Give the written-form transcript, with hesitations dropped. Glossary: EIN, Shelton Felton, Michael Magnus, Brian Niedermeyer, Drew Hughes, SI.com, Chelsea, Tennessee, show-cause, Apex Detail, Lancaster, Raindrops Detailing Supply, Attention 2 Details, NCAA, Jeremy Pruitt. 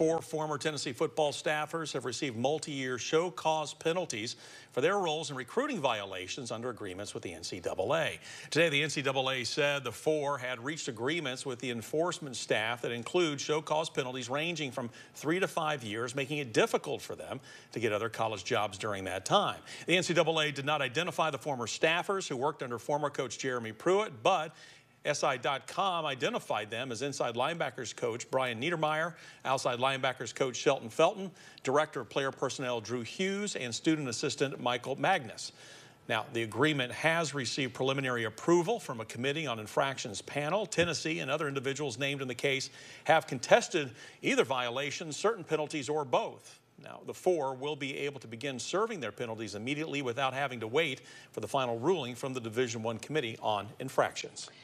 Four former Tennessee football staffers have received multi-year show cause penalties for their roles in recruiting violations under agreements with the NCAA. Today, the NCAA said the four had reached agreements with the enforcement staff that include show cause penalties ranging from 3 to 5 years, making it difficult for them to get other college jobs during that time. The NCAA did not identify the former staffers who worked under former coach Jeremy Pruitt, but SI.com identified them as inside linebackers coach Brian Niedermeyer, outside linebackers coach Shelton Felton, director of player personnel Drew Hughes, and student assistant Michael Magnus. Now, the agreement has received preliminary approval from a committee on infractions panel. Tennessee and other individuals named in the case have contested either violation, certain penalties, or both. Now, the four will be able to begin serving their penalties immediately without having to wait for the final ruling from the Division I Committee on Infractions.